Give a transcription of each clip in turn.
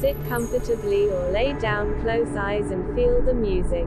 Sit comfortably or lay down, close eyes and feel the music.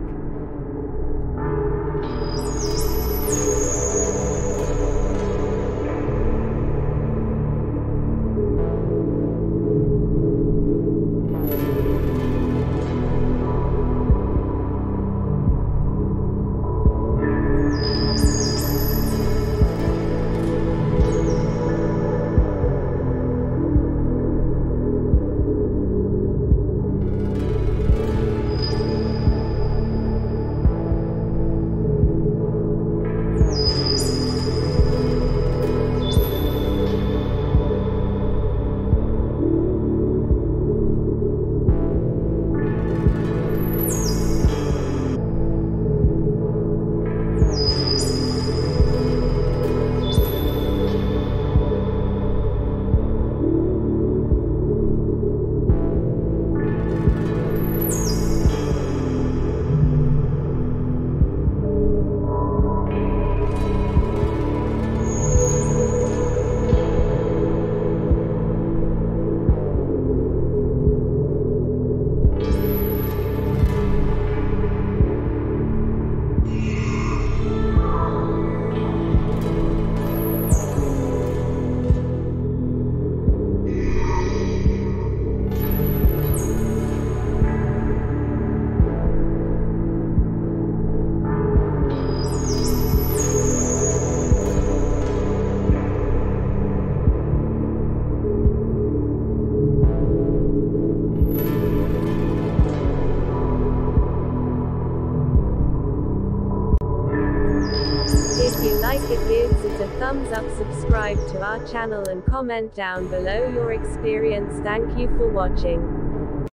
Thumbs up, subscribe to our channel and comment down below your experience. Thank you for watching.